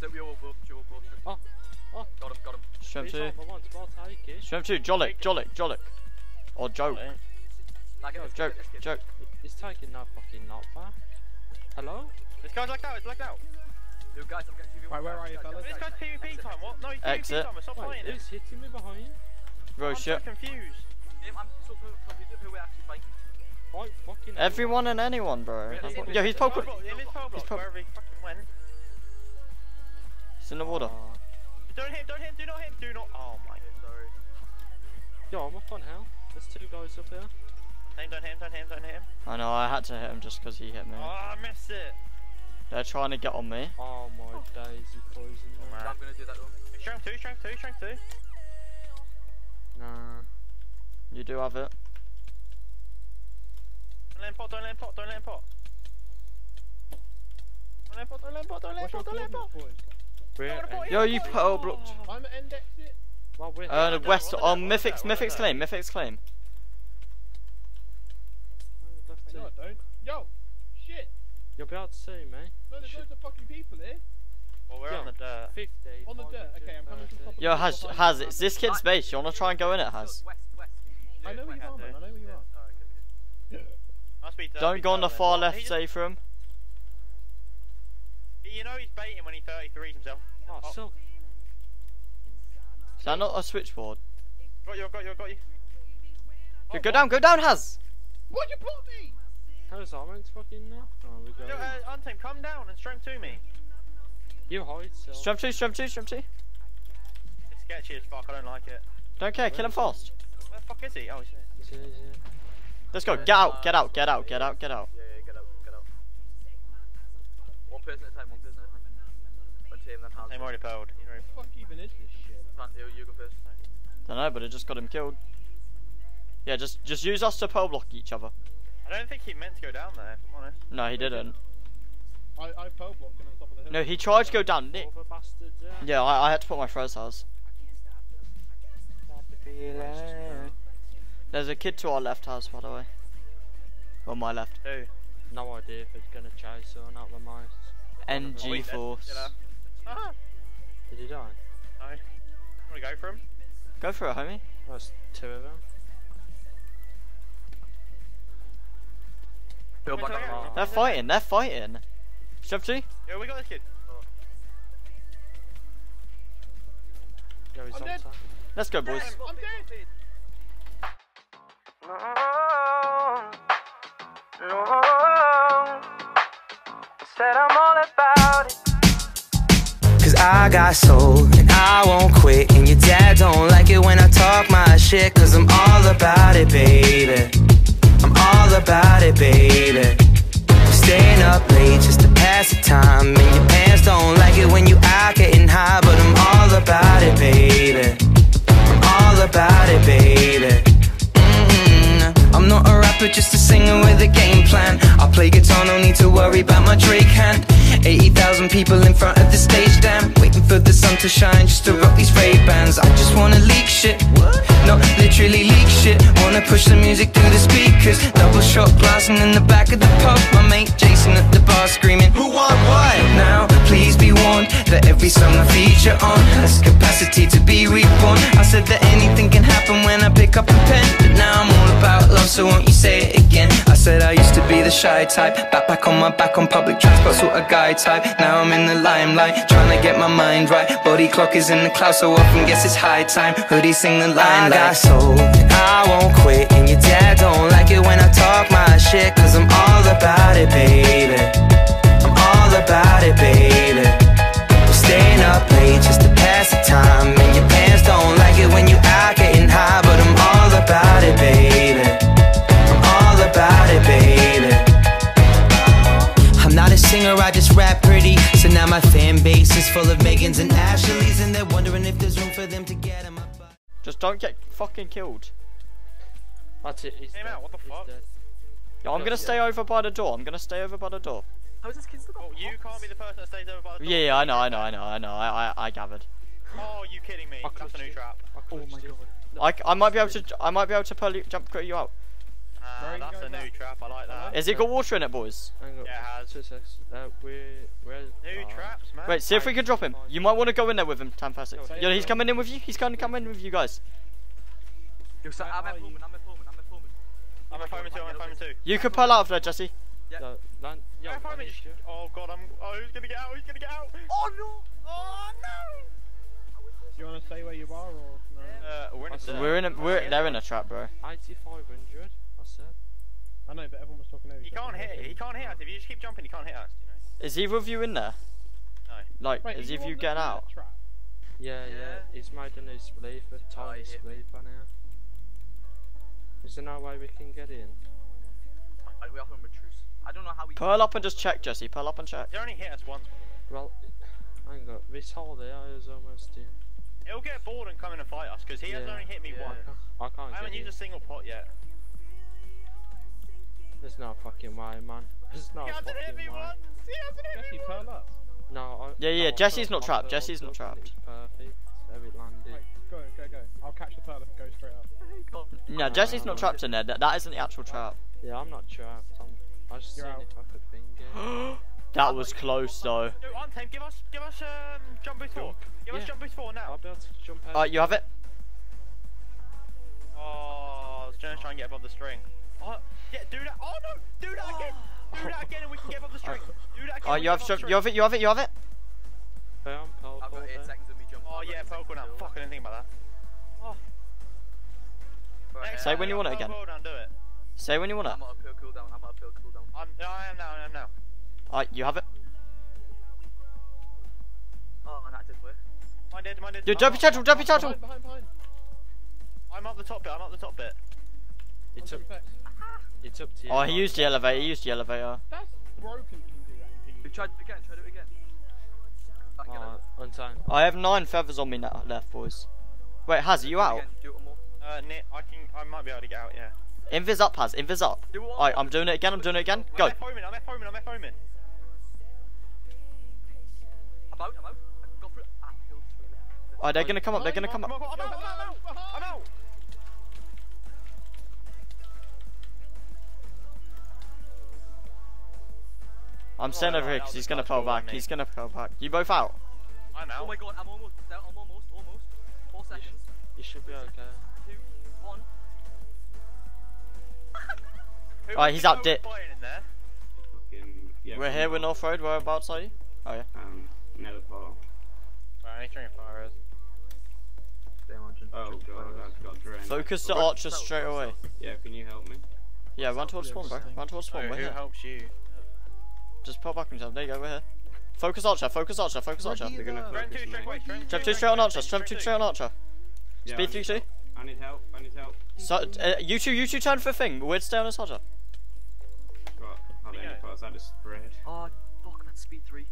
Oh, oh. Got him. Strength 2. Strength 2, Jollick. Or Joke. Joke. It's taking no fucking not far. Hello? This guy's lagged out, Yo guys, I'm getting PvP. Right, where are you fellas? This guy's PvP time, what? No, he's PvP time, stop playing it. Who's hitting me behind? Bro, shit. I'm so confused. I'm so confused who we're actually fighting. Everyone and anyone, bro. Yeah, he's poke. He's poke. He's in the water. Don't hit him, do not. Oh my god, sorry. Yo, I'm up on hell. There's two guys up there. Don't hit him. I know, I had to hit him just because he hit me. Oh, I missed it. They're trying to get on me. Oh my days, you poison me. I'm gonna do that one. Strength 2. Nah. You do have it. Don't land pot. Yo, you pearl blocked. I'm at index it. Well, we're west on Mythic's claim. No, I don't. Yo, shit. You'll be able to see me. No, there's loads of fucking people here. Well, we're on the dirt. 50. On the dirt. Okay, I'm coming from top. Yo, Haz, it's this kid's base. You wanna try and go in it, Haz? I know where you are, man. I know where you are. Don't go on the far left, save for him. You know he's baiting when he 33s himself. Oh, so. Is that not a switchboard? Got you. Oh, go down, Haz! What you put me? How's our man's fucking now? Oh, we go. Anton, come down and stream to me. You hide, so. Stream 2. It's sketchy as fuck, I don't like it. Don't care, kill him fast. Where the fuck is he? Oh, he's here. Let's go, get out. Yeah, get out. One person at a time. One team, then half. I'm already powered. What the fuck even is this shit? You go first. Dunno, but it just got him killed. Yeah, just use us to pole block each other. I don't think he meant to go down there, if I'm honest. No, he didn't. I pole blocked him on top of the hill. No, he tried to go down, Nick. Yeah, I had to put my froze house. There's a kid to our left, house, by the way. Or my left. Who? No idea if it's gonna chase or not, with my NG force. Did he die? No. Wanna go for him? Go for it, homie. There's two of them. They're fighting. Shubty? Yeah, we got this kid. Oh. Yeah, he's dead. Let's go, boys. I'm dead. No, said I'm all about it. 'Cause I got soul and I won't quit. And your dad don't like it when I talk my shit. 'Cause I'm all about it, baby. I'm all about it, baby. Staying up late just to pass the time. And your parents don't like it when you out getting high. But I'm all about it, baby. I'm all about it, baby. I'm not a rapper, just a singer with a game plan. I play guitar, no need to worry about my Drake hand. 80,000 people in front of the stage, damn. Waiting for the sun to shine just to rock these Ray-Bans. I just wanna leak shit, not literally leak shit. Wanna push the music through the speakers. Double shot blasting in the back of the pub. My mate Jason at the bar screaming, who want what? Now, please be warned that every song I feature on has capacity to be reborn. I said that anything can happen when I pick up a pen, but now I'm all about love, so won't you say it again? I said I used to be the shy type, backpack on my back on public transport, sort of guy type. Now I'm in the limelight, trying to get my mind right. Body clock is in the clouds, so often guess it's high time. Hoodie sing the line, I got soul, and I won't quit. And your dad don't like it when I talk my shit. 'Cause I'm all about it, baby. I'm all about it, baby. I'm staying up late just to pass the time. And your parents don't like it when you out getting high. But I'm all about it, baby. About it, baby. I'm not a singer, I just rap pretty. So now my fan base is full of Megans and Ashleys, and they're wondering if there's room for them to get in my butt. Just don't get fucking killed. That's it. He's dead. What the fuck? Yo, I'm gonna stay over by the door. How is this kid's the box? Oh, you can't be the person that stays over by the door. Yeah, I know. I gathered. Oh, you kidding me? That's a new trap. Oh my god. I might be able to jump you out. That's a new trap, I like that. Has it got water in it, boys? Yeah, it has. New traps, man. Wait, see if we can drop him. You might want to go in there with him, Fantastic. Yeah, he's coming in with you. He's going to come in with you guys. I'm a fireman too. You can pull out of there, Jesse. Yeah. Oh god, who's gonna get out? Who's gonna get out? Oh no! Oh no! Do you want to stay where you are or no? They're in a trap, bro. 8500. I said. I know, but everyone was talking over. He can't hit us. If you just keep jumping, he can't hit us. You know. Is either of you in there? No. Like, is either of you getting out? Yeah. He's made a new sleeve, a tight sleeve by now. Is there no way we can get in? We have retreats. I don't know how we. Pearl up and just check, Jesse. Pearl up and check. They only hit us once. Well, hang on. This hole there is almost in. He'll get bored and come in and fight us because he has only hit me once. I haven't used a single pot yet. There's no fucking way, man. There's no fucking way. He hasn't hit me once. He hasn't hit me once. Jesse, pearl up. No. Yeah. Jesse's not trapped. Jesse's not trapped. Perfect. There it landed. Go. I'll catch the pearl if it goes straight up. No, Jesse's not trapped in there. That isn't the actual trap. Yeah, I'm not trapped. I just seen if I could finger. That was close though. No, Untamed, give us jump boost 4. Give us jump boost 4 now. I'll be able to jump out. Alright, you have it. Oh, I was trying to get above the string. Oh, yeah, do that. Oh no, do that again. Do that again and we can get above the string. Do that again. Oh, you have it. I've got 8 seconds of me jumping. Oh yeah, Pelco now. Fuck, I didn't think about that. Oh. Say when you want it again. Say when you want it. I am now. Alright, you have it. Oh, and that didn't work. Mine did. Dude, don't be turtle. Behind. I'm up the top bit, It's up to you. Oh, he used the elevator, That's broken, you can do that in PvP. Try it again. I have 9 feathers on me now, left, boys. Wait, Haz, are you out? I might be able to get out, yeah. Invis up, Haz, invis up. Alright, I'm doing it again. Go. I'm F-homing. I'm out. Alright, they're gonna come up. I'm out. I'm staying over here because he's gonna pull back. You both out? I'm out. Oh my god, I'm almost there. I'm almost. 4 seconds. You should be okay. 2, 1. Alright, he's up dip. We're here, we're North Road, whereabouts are you? Oh yeah. Never fall. Alright, I need to bring fire. Oh god, I've got drained. Focus the archer straight away. Yeah, can you help me? Yeah, run towards spawn, bro. We're here. Who helps you? Just pull back himself, there you go, we're here. Focus archer. Strength 2 straight on archer, Speed 3-2. I need help. So, you two turn for a thing, we'd stay on this archer. That is spread. Oh, fuck, that's speed 3.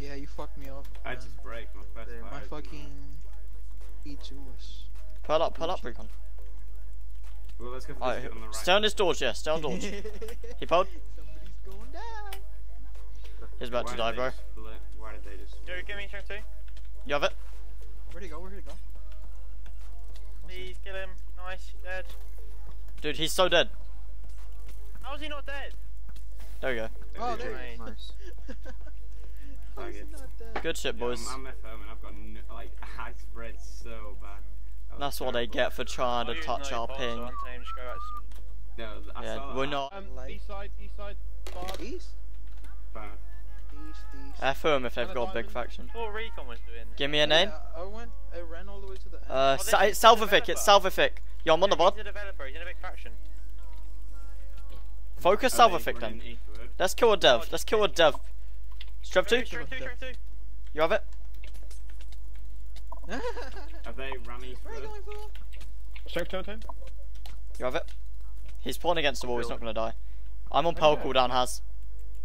Yeah, you fucked me up. I just break my first fire. My fucking speed 2 was... Pull up, Recon. Well, let's go for this on the right. Stay on this dodge, stay on dodge. He pulled. Going down. He's about to die, bro. Why did they just... Dude, give me strength 2. You have it. Where'd he go? Please kill him. Nice, dead. Dude, he's so dead. How is he not dead? There we go. Oh, there he is. Nice. How is he not dead? Good shit, boys. I'm FM and I've got I spread so bad. That's what they get for trying to touch our ping. No, yeah, we're not. East side. East. FM if they've got a big faction. Recon was doing. Give me a name. I ran all the way to the end. It's Salvific. Yeah, I'm on the bot. He's a developer. He's in a big faction. Focus Salvific then. Let's kill a dev. Strap 2. You have it. Have they run Eastward? Strap 2 time. You have it. He's pulling against the wall. He's not gonna die. I'm on Pearl cooldown, Haz.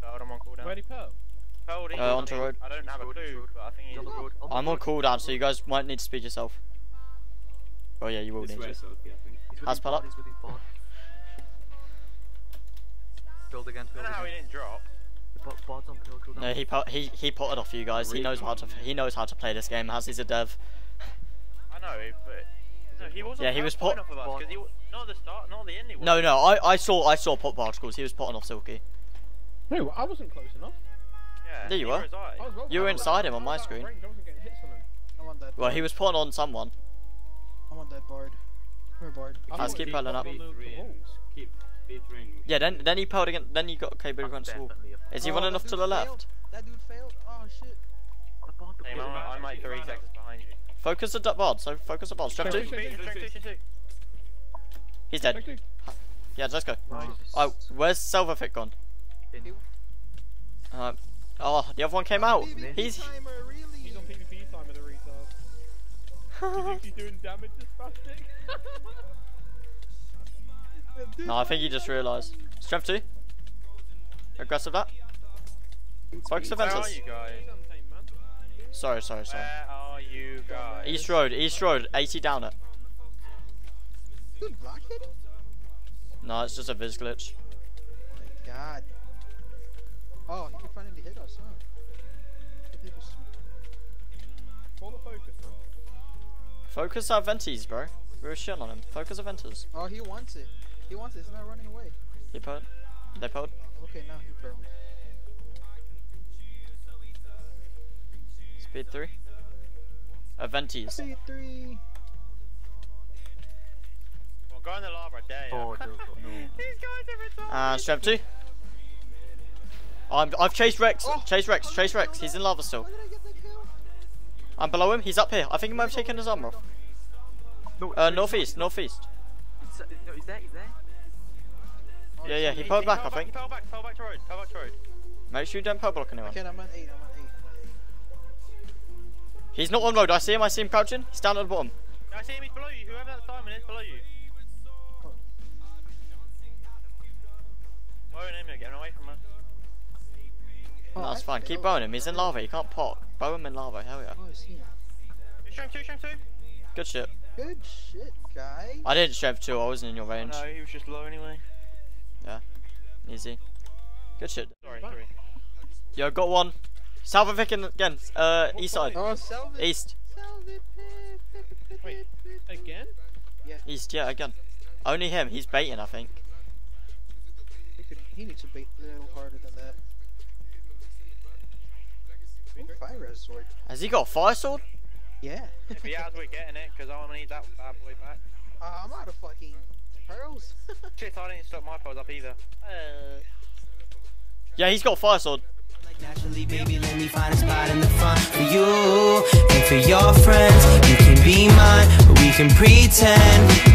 I'm on cooldown. Where did Pearl? Onto road. I don't have a clue, but I think he's on the road. I'm on cooldown, so you guys might need to speed yourself. Oh yeah, you will need to. Haz, pull up. Build again. I don't know how he didn't drop. No, he potted off you guys. He knows how to play this game. Haz, he's a dev. I know, but. No, he was potting off of us, because not at the start, not at the end. I saw pot particles, he was potting off Silky. No, I wasn't close enough. Yeah, there you were. I You were inside him on my screen. Well, he was pulling on someone. I want that board. We're bored. Let's keep piling up. Yeah, then he piled again. Then you got KB against the wall. Is he one enough to the left? That dude failed. Oh shit. Hey, I'm like 3 seconds behind you. Focus the board. So focus the board. Strap two. He's dead. Yeah, let's go. Nice. Oh, where's Salvific gone? Oh, the other one came out. He's on PvP time with a retard. He's doing damage to spastic. No, I think he just realised. Strength 2. Aggressive that. Focus Aventus. Sorry. Where are you guys? East Road, 80 down it. No, it's just a Viz glitch. Oh my god. Oh, he can finally hit us, huh? Pull the focus, man. Focus Aventus, bro. We were shitting on him. Focus Aventus. Oh, he wants it. He's not running away. He pulled. They pulled. Okay, now he pulled. Speed 3. Aventus. Speed 3. Well, go in the lava, there you go. Strap 2. I've chased Rex. Oh. Chase Rex. He's in lava still. I'm below him. He's up here. I think he might have taken his armor off. No, northeast. He's there. Oh, yeah. He pulled back. I think. Pull back to road. Make sure you don't pull block anyone. Okay, I'm on eight. He's not on road. I see him crouching. He's down at the bottom. I see him. He's below you. Whoever that Simon is, below you. Oh. Bowing him. You're getting away from us. Oh, no, that's fine. Keep bowing him. He's in lava. He can't pop. Bow him in lava. Hell yeah. Oh, strength 2. Good shit, guys. I didn't strength 2. I wasn't in your range. Oh, no, he was just low anyway. Yeah. Easy. Good shit. Sorry, 3. Yo, got one. Salvific again. East side. Oh, east. Wait, again? Yeah. East, yeah, again. Only him. He's baiting, I think. He needs to bait a little harder than that. Fire sword. Has he got a fire sword? Yeah. If he has, we're getting it, because I'm gonna need that bad boy back. I'm out of fucking pearls. Shit, I didn't stock my pearls up either. Yeah, he's got a fire sword. Naturally, baby, let me find a spot in the front for you and for your friends. You can be mine, but we can pretend.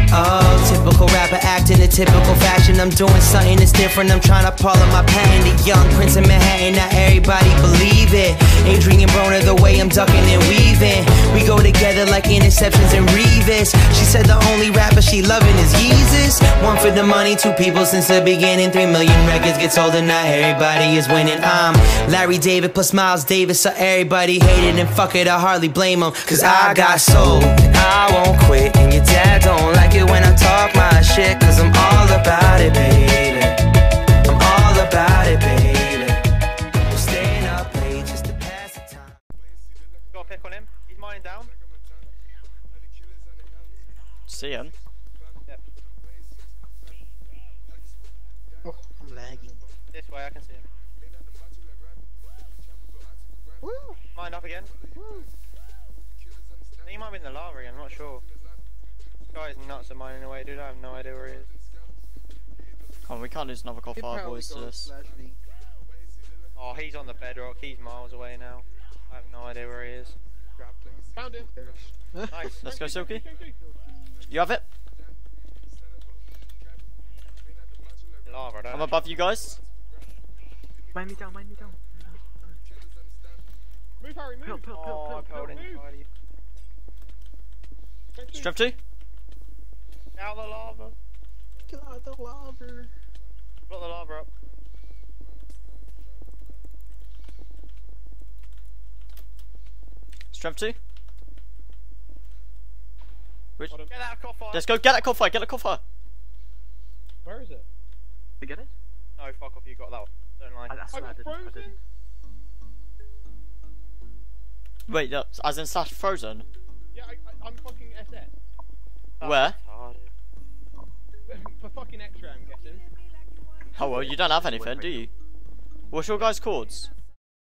Oh, typical rapper acting in a typical fashion. I'm doing something that's different. I'm trying to follow my pattern. The young prince of Manhattan, not everybody believe it. Adrian Broner, the way I'm ducking and weaving. We go together like interceptions and Revis. She said the only rapper she loving is Yeezus. One for the money, 2 people since the beginning. 3 million records get sold and not everybody is winning. I'm Larry David plus Miles Davis, so everybody hated and fuck it, I hardly blame them. Cause I got soul, and I won't quit. And your dad don't like it when I talk my shit. Cause I'm all about it, baby. I'm all about it, baby. We're staying up late just to pass the time. Got a pick on him, he's mining down. See him? Yep. Oh, I'm lagging. This way I can see him. Mine up again. He might be in the lava again, I'm not sure. This guy's nuts at mining away, dude. I have no idea where he is. Come on, we can't lose another call fire, boys, to this. Oh, he's on the bedrock. He's miles away now. I have no idea where he is. Found him. Nice. Let's go, Silky. You have it? Lava, I'm above you guys. Mind me down. Move, Harry, move! Move. Strap 2? Out the lava! Get out of the lava! Block the lava up. Strap 2? Which? Get that coal fire! Let's go, get that coal fire! Where is it? Did you get it? No, fuck off, you got that one. Don't like it. I didn't. Wait, no, as in Slash Frozen? Yeah, I'm fucking SS. Where? For fucking extra, I'm guessing. Oh well, you don't have anything, do you? What's your guys' chords?